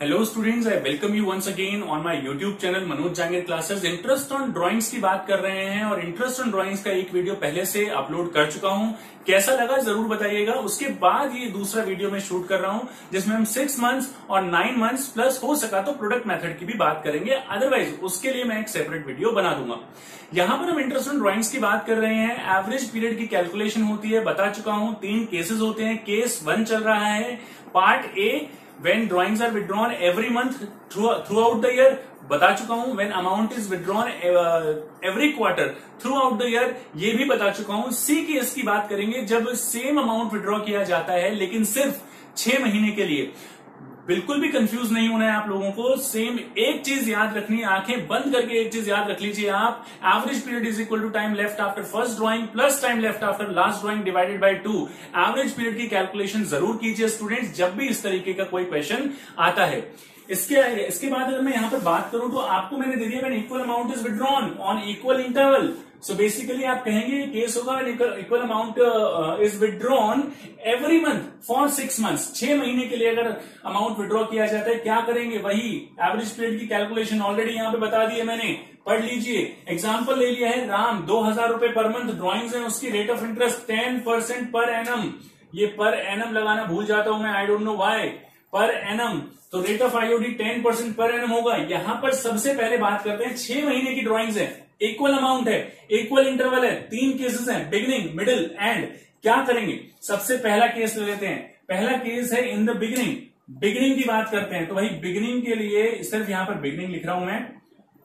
Hello students, I welcome you once again on my YouTube channel Manoj Jangir classes. Interest on drawings की बात कर रहे हैं और इंटरेस्ट ऑन ड्राइंग्स का एक वीडियो पहले से अपलोड कर चुका हूं, कैसा लगा जरूर बताइएगा। उसके बाद ये दूसरा वीडियो मैं शूट कर रहा हूं जिसमें हम 6 months और 9 months प्लस हो सका तो प्रोडक्ट मेथड की भी बात करेंगे, अदरवाइज उसके लिए मैं एक सेपरेट वीडियो बना दूंगा। यहां पर हम इंटरेस्ट ऑन ड्राइंग्स की बात कर रहे हैं। एवरेज पीरियड की कैलकुलेशन होती है, बता चुका हूं 3 केसेस होते हैं। केस 1 चल रहा है, part A when drawings are withdrawn every month throughout the year, बता चुका हूं। when amount is withdrawn every quarter throughout the year, ये भी बता चुका हूं। C case की बात करेंगे जब सेम अमाउंट विड्रॉ किया जाता है लेकिन सिर्फ 6 महीने के लिए। बिल्कुल भी कंफ्यूज नहीं होना है आप लोगों को, सेम एक चीज याद रखनी है, आंखें बंद करके एक चीज याद रख लीजिए आप। Average period is equal to time left after first drawing plus time left after last drawing divided by 2। Average period की कैलकुलेशन जरूर कीजिए स्टूडेंट्स जब भी इस तरीके का कोई क्वेश्चन आता है। इसके बाद अगर मैं यहां पर बात करूं तो आपको मैंने दे दिया मैंने equal amount is withdrawn on equal interval. So basically आप कहेंगे केस होगा equal amount is withdrawn every month for 6 months, 6 महीने के लिए अगर अमाउंट विड्रॉ किया जाता है क्या करेंगे, वही एवरेज पीरियड की कैलकुलेशन ऑलरेडी यहां पे बता दी है मैंने, पढ़ लीजिए। एग्जाम्पल ले लिया है राम, 2000 रुपए पर मंथ ड्रॉइंग्स हैं, उसकी rate of interest 10% per annum. ये पर एनम लगाना भूल जाता हूं मैं, I don't know why, per annum. तो रेट ऑफ आईओडी 10% पर एनम होगा। यहां पर सबसे पहले बात करते हैं 6 महीने की ड्रॉइंग्स है, इक्वल अमाउंट है, इक्वल इंटरवल है, 3 केसेस हैं, बिगिनिंग मिडिल एंड। क्या करेंगे, सबसे पहला केस ले लेते हैं। पहला केस है इन द बिगिनिंग। बिगिनिंग की बात करते हैं तो भाई बिगिनिंग के लिए सिर्फ यहां पर बिगिनिंग लिख रहा हूं मैं।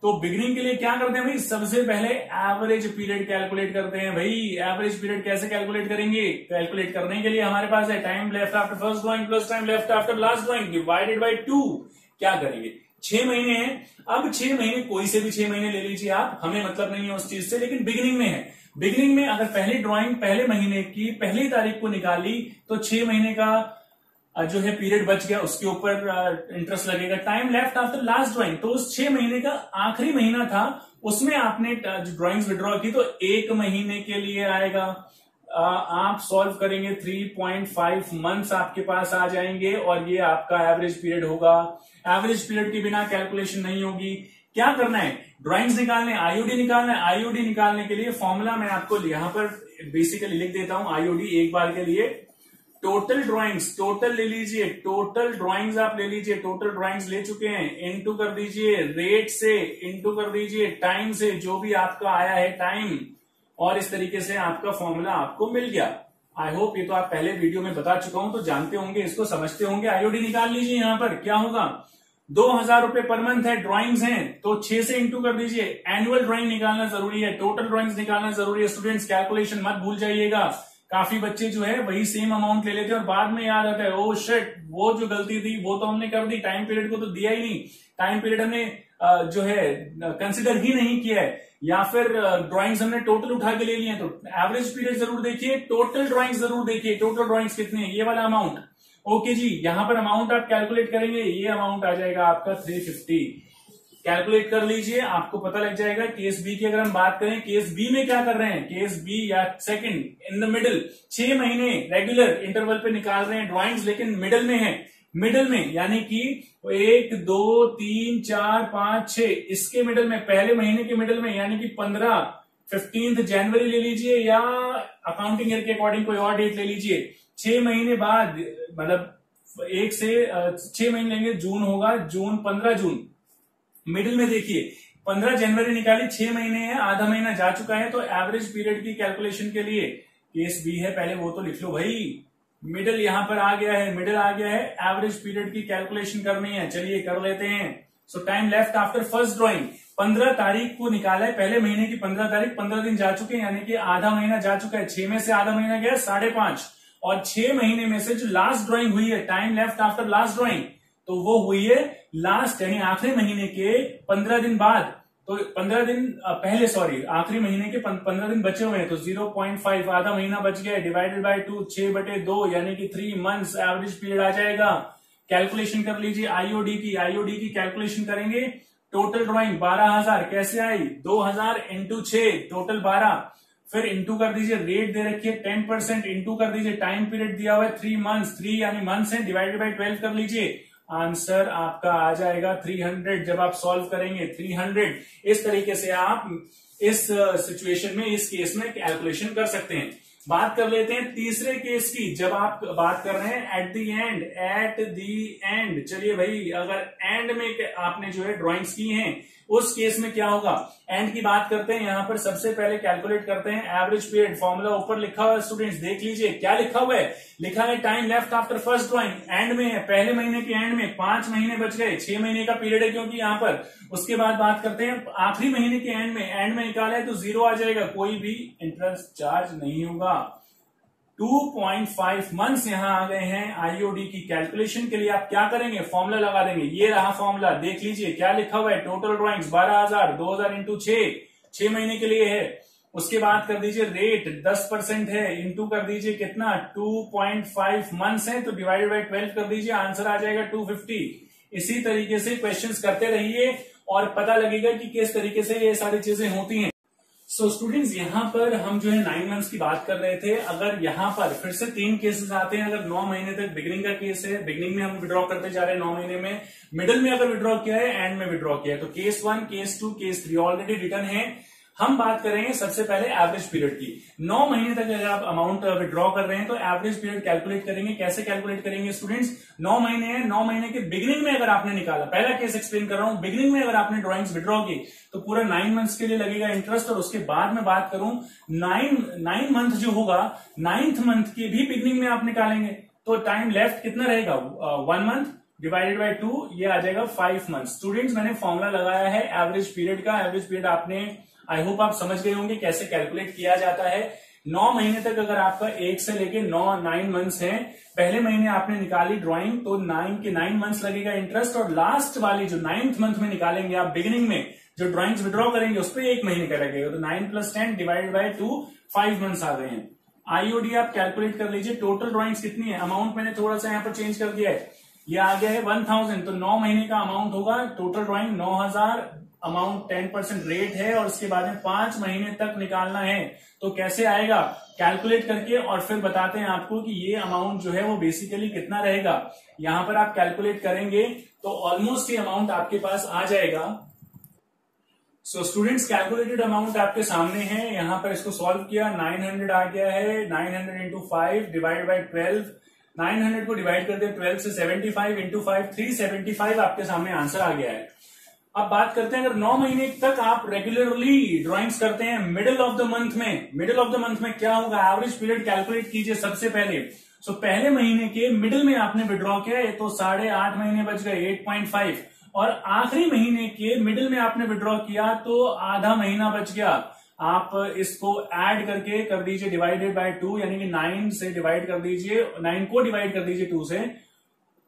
तो बिगिनिंग के लिए क्या करते हैं भाई, सबसे पहले एवरेज पीरियड कैलकुलेट करते हैं। भाई एवरेज पीरियड कैसे कैलकुलेट करेंगे, कैलकुलेट करने के लिए हमारे पास है time left after first drawing plus time left after last drawing divided by 2। क्या करेंगे, 6 महीने हैं, अब 6 महीने कोई से भी 6 महीने ले लीजिए आप, हमें मतलब नहीं है उस चीज से, लेकिन बिगिनिंग में है। बिगिनिंग में अगर पहली ड्रॉइंग पहले महीने की पहली तारीख को निकाली तो 6 महीने का जो है पीरियड बच गया, उसके ऊपर इंटरेस्ट लगेगा। Time left after last drawing तो उस 6 महीने का आखिरी महीना था, उसमें आपने ड्राइंग्स विड्रॉ की तो 1 महीने के लिए आएगा। आप सॉल्व करेंगे 3.5 मंथ्स आपके पास आ जाएंगे और ये आपका एवरेज पीरियड होगा। एवरेज पीरियड के बिना कैलकुलेशन नहीं होगी। क्या करना है, ड्राइंग्स निकालने, आईओडी निकालना है। आईओडी निकालने के लिए फॉर्मूला मैं आपको यहां पर बेसिकली लिख देता हूं आईओडी एक बार के लिए। टोटल ड्राइंग्स, टोटल ले लीजिए, टोटल ड्राइंग्स आप ले लीजिए, टोटल ड्राइंग्स ले चुके हैं, इंटू कर दीजिए रेट से, इंटू कर दीजिए टाइम से, जो भी आपका आया है टाइम, और इस तरीके से आपका फॉर्मूला आपको मिल गया। आई होप ये तो आप पहले वीडियो में बता चुका हूं तो जानते होंगे, इसको समझते होंगे। आईओडी निकाल लीजिए यहां पर क्या होगा, 2000 रुपए पर मंथ है, ड्राइंग्स हैं तो 6 से इंटू कर दीजिए। एनुअल ड्राइंग निकालना जरूरी है, टोटल ड्राइंग्स निकालना जरूरी है स्टूडेंट्स, कैलकुलेशन मत भूल जाइएगा। काफी बच्चे जो है वही सेम अमाउंट ले लेते हैं और बाद में याद आता है ओ शिट, वो जो गलती थी वो तो हमने कर दी, टाइम पीरियड को तो दिया ही नहीं, टाइम पीरियड हमने जो है कंसिडर ही नहीं किया है, या फिर ड्राइंग्स हमने टोटल उठा के ले लिए। तो एवरेज पीरियड जरूर देखिए, टोटल ड्राइंग्स जरूर देखिए, टोटल ड्राइंग्स कितने हैं, ये वाला अमाउंट। ओके जी, यहां पर अमाउंट आप कैलकुलेट करेंगे, ये अमाउंट आ जाएगा आपका 350। कैलकुलेट कर लीजिए, आपको पता लग जाएगा। केस बी की अगर हम बात करें, केस बी में क्या कर रहे हैं, केस बी या सेकंड इन द मिडिल, 6 महीने रेगुलर इंटरवल पे निकाल रहे हैं ड्राइंग्स लेकिन मिडिल में है। मिडिल में यानी कि 1 2 3 4 5 6 इसके मिडिल में, पहले महीने के मिडिल में, यानी कि 15th जनवरी ले लीजिए या अकाउंटिंग ईयर के अकॉर्डिंग कोई और डेट ले लीजिए। 6 महीने बाद मतलब 1 से 6 महीने लेंगे, जून होगा, जून 15 जून मिडिल में देखिए। 15 जनवरी निकाली, 6 महीने है, आधा महीना जा चुका है। तो एवरेज पीरियड की कैलकुलेशन के लिए केस बी है, पहले वो तो लिख लो भाई। मिडिल यहां पर आ गया है, मिडिल आ गया है, एवरेज पीरियड की कैलकुलेशन करनी है, चलिए कर लेते हैं। So time left after first drawing 15 तारीख को निकाला है, पहले महीने की 15 तारीख, 15 दिन जा चुके हैं, यानी कि आधा महीना जा चुका है। 6 में से आधा महीना गया 5.5, और 6 महीने में से जो लास्ट ड्राइंग हुई है time left after last drawing तो वो हुई है लास्ट यानी आखिरी महीने के 15 दिन बाद, तो 15 दिन पहले, सॉरी आखिरी महीने के 15 दिन बचे हुए हैं तो 0.5 आधा महीना बच गया डिवाइडेड बाय 2, 6/2 यानी कि 3 मंथ्स एवरेज पीरियड आ जाएगा। कैलकुलेशन कर लीजिए आईओडी की, आईओडी की कैलकुलेशन करेंगे। टोटल ड्रॉइंग 12,000 कैसे आई, 2000 इंटू 6 टोटल 12, फिर इंटू कर दीजिए रेट दे रखिए 10%, इंटू कर दीजिए टाइम पीरियड दिया हुआ है 3 मंथ्स, 3 यानी मंथ्स है, डिवाइडेड बाय 12 कर लीजिए। आंसर आपका आ जाएगा 300। जब आप सॉल्व करेंगे 300, इस तरीके से आप इस सिचुएशन में, इस केस में कैलकुलेशन कर सकते हैं। बात कर लेते हैं तीसरे केस की, जब आप बात कर रहे हैं एट दी एंड। चलिए भाई, अगर एंड में आपने जो है ड्राइंग्स की हैं, उस केस में क्या होगा? एंड की बात करते हैं। यहां पर सबसे पहले कैलकुलेट करते हैं एवरेज पीरियड। फॉर्मूला ऊपर लिखा हुआ है स्टूडेंट्स, देख लीजिए क्या लिखा हुआ है। लिखा है time left after first drawing, end में है, पहले महीने के एंड में 5 महीने बच गए, 6 महीने का पीरियड है क्योंकि यहां पर। उसके बाद बात करते हैं आखिरी महीने के एंड में निकाला है तो 0 आ जाएगा, कोई भी इंटरेस्ट चार्ज नहीं होगा। 2.5 मंथ्स यहां आ गए हैं। आईओडी की कैलकुलेशन के लिए आप क्या करेंगे, फॉर्मूला लगा देंगे। ये रहा फॉर्मूला, देख लीजिए क्या लिखा हुआ है। टोटल ड्राइंग्स 12000, 2000 इंटू 6 महीने के लिए है। उसके बाद कर दीजिए रेट 10% है, इंटू कर दीजिए कितना, 2.5 मंथ्स है तो डिवाइडेड बाय 12 कर दीजिए, आंसर आ जाएगा 250। इसी तरीके से क्वेश्चंस करते रहिए और पता लगेगा कि किस तरीके से ये सारी चीजें होती हैं। सो स्टूडेंट्स, यहाँ पर हम जो है 9 मंथ्स की बात कर रहे थे। अगर यहाँ पर फिर से 3 केसेस आते हैं, अगर 9 महीने तक बिगिनिंग का केस है, बिगिनिंग में हम विड्रॉ करते जा रहे हैं 9 महीने में, मिडिल में अगर विड्रॉ किया है, एंड में विड्रॉ किया है, तो case 1, case 2, case 3 already return है। हम बात करेंगे सबसे पहले एवरेज पीरियड की। 9 महीने तक अगर आप अमाउंट विड्रॉ कर रहे हैं तो एवरेज पीरियड कैलकुलेट करेंगे। कैसे कैलकुलेट करेंगे स्टूडेंट्स, 9 महीने हैं, 9 महीने के बिगिनिंग में अगर आपने निकाला, पहला केस एक्सप्लेन कर रहा हूं, बिगिनिंग में अगर आपने ड्रॉइंग्स विड्रॉ की तो पूरा 9 मंथ्स के लिए लगेगा इंटरेस्ट। और उसके बाद में बात करूं नाइन मंथ जो होगा, 9th मंथ की भी बिगिनिंग में आप निकालेंगे तो टाइम लेफ्ट कितना रहेगा, 1 मंथ डिवाइडेड बाय 2, ये आ जाएगा 5 मंथ। स्टूडेंट्स, मैंने फॉर्मुला लगाया है एवरेज पीरियड का। एवरेज पीरियड आपने, आई होप आप समझ गए होंगे कैसे कैलकुलेट किया जाता है। 9 महीने तक अगर आपका 1 से लेके 9 मंथ्स हैं, पहले महीने आपने निकाली ड्राइंग तो 9 के 9 मंथ्स लगेगा इंटरेस्ट। और लास्ट वाली जो 9th मंथ में निकालेंगे आप, बिगिनिंग में जो ड्राइंग्स विड्रॉ करेंगे उस पर 1 महीने का लगेगा तो 9 + 10 / 2, 5 मंथ्स आ गए हैं। आईओडी आप कैलकुलेट कर लीजिए। टोटल ड्राइंग्स कितनी है, अमाउंट मैंने थोड़ा सा यहाँ पर चेंज कर दिया है, ये आ गया है 1000, तो 9 महीने का अमाउंट होगा। टोटल ड्राइंग 9000, अमाउंट 10% रेट है और उसके बाद में 5 महीने तक निकालना है तो कैसे आएगा, कैलकुलेट करके और फिर बताते हैं आपको कि ये अमाउंट जो है वो बेसिकली कितना रहेगा। यहां पर आप कैलकुलेट करेंगे तो ऑलमोस्ट ये अमाउंट आपके पास आ जाएगा। सो स्टूडेंट्स, कैलकुलेटेड अमाउंट आपके सामने है। यहां पर इसको सॉल्व किया, 900 आ गया है, 900 इंटू 5 डिवाइड बाई 12, 900 को डिवाइड कर दिया 12 से, 75 इंटू 5 375 आपके सामने आंसर आ गया है। अब बात करते हैं, अगर 9 महीने तक आप रेगुलरली ड्राइंग्स करते हैं, मिडिल ऑफ द मंथ में क्या होगा, एवरेज पीरियड कैलकुलेट कीजिए सबसे पहले। सो पहले महीने के मिडिल में आपने विड्रॉ किया तो 8.5 महीने बच गए, 8.5, और आखिरी महीने के मिडिल में आपने विड्रॉ किया तो आधा महीना बच गया। आप इसको ऐड करके कर दीजिए डिवाइडेड बाय 2, यानी कि 9 को डिवाइड कर दीजिए 2 से,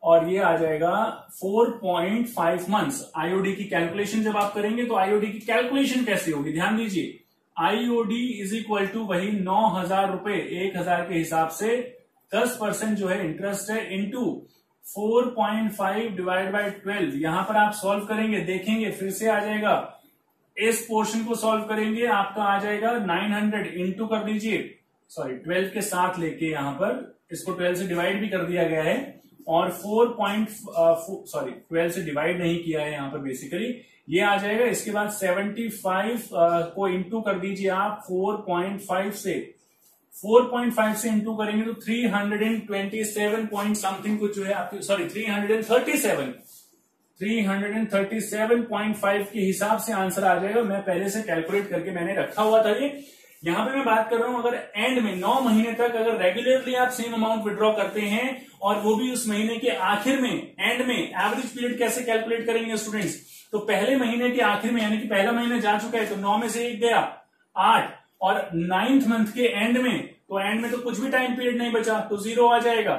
और ये आ जाएगा 4.5 मंथ्स। आईओडी की कैलकुलेशन जब आप करेंगे तो आईओडी की कैलकुलेशन कैसे होगी, ध्यान दीजिए। आईओडी = वही 9000 रुपए, 1000 के हिसाब से 10% जो है इंटरेस्ट है, इंटू 4.5 डिवाइड बाय 12। यहां पर आप सॉल्व करेंगे, देखेंगे फिर से आ जाएगा, इस पोर्शन को सॉल्व करेंगे, आपका आ जाएगा 900 इंटू कर दीजिए 12 के साथ लेके, यहां पर इसको 12 से डिवाइड भी कर दिया गया है और 12 से डिवाइड नहीं किया है यहाँ पर बेसिकली, ये आ जाएगा। इसके बाद 75 को इंटू कर दीजिए आप 4.5 से इंटू करेंगे तो 327 पॉइंट समथिंग कुछ जो है आपके, 337.5 के हिसाब से आंसर आ जाएगा। मैं पहले से कैलकुलेट करके मैंने रखा हुआ था ये। यहां पे मैं बात कर रहा हूं, अगर एंड में 9 महीने तक अगर रेगुलरली आप सेम अमाउंट विड्रॉ करते हैं और वो भी उस महीने के आखिर में, एंड में, एवरेज पीरियड कैसे कैलकुलेट करेंगे स्टूडेंट्स, तो पहले महीने के आखिर में, यानी कि पहला महीना जा चुका है तो 9 में से 1 गया, 8, और 9th मंथ के एंड में तो कुछ भी टाइम पीरियड नहीं बचा तो 0 आ जाएगा।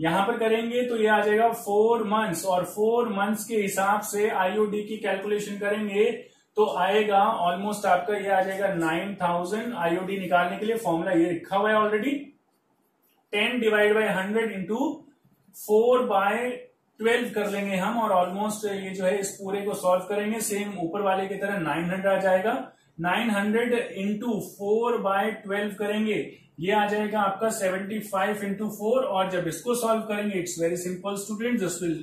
यहां पर करेंगे तो ये आ जाएगा 4 मंथ्स, और 4 मंथ्स के हिसाब से आईओडी की कैलकुलेशन करेंगे तो आएगा ऑलमोस्ट आपका, ये आ जाएगा 9000। आईओडी निकालने के लिए फॉर्मूला ये लिखा हुआ है already, 10 divide by 100 into 4 by 12 कर लेंगे हम, और ऑलमोस्ट ये जो है इस पूरे को सॉल्व करेंगे सेम ऊपर वाले की तरह, 900 आ जाएगा। 900 इंटू 4 बाय 12 करेंगे, ये आ जाएगा आपका 75 इंटू 4, और जब इसको सॉल्व करेंगे, it's very simple student, this will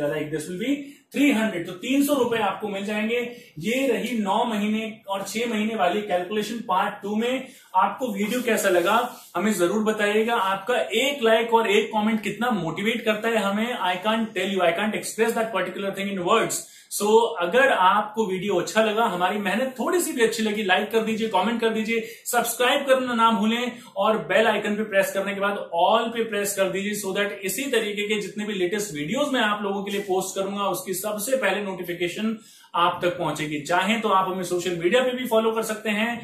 like this will be 300। तो 300 रुपए आपको मिल जाएंगे। ये रही 9 महीने और 6 महीने वाली कैलकुलेशन पार्ट 2 में। आपको वीडियो कैसा लगा हमें जरूर बताइएगा। आपका 1 लाइक और 1 कमेंट कितना मोटिवेट करता है हमें, I can't tell you, I can't express that particular thing in words. So अगर आपको वीडियो अच्छा लगा, हमारी मेहनत थोड़ी सी भी अच्छी लगी, लाइक कर दीजिए, कमेंट कर दीजिए, सब्सक्राइब करना ना भूलें और बेल आइकन पे प्रेस करने के बाद ऑल पे प्रेस कर दीजिए सो दैट इसी तरीके के जितने भी लेटेस्ट वीडियोस मैं आप लोगों के लिए पोस्ट करूंगा उसकी सबसे पहले नोटिफिकेशन आप तक पहुंचेगी। चाहें तो आप हमें सोशल मीडिया पे भी फॉलो कर सकते हैं।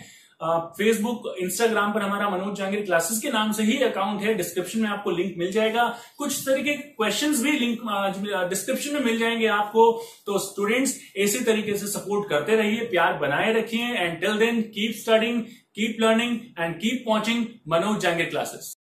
फेसबुक, इंस्टाग्राम पर हमारा मनोज जांगिर क्लासेस के नाम से ही अकाउंट है। डिस्क्रिप्शन में आपको लिंक मिल जाएगा। कुछ तरीके के क्वेश्चंस भी लिंक डिस्क्रिप्शन में मिल जाएंगे आपको। तो स्टूडेंट्स इसी तरीके से सपोर्ट करते रहिए, प्यार बनाए रखिए। And till then keep studying, keep learning and keep watching Manoj Jangir classes.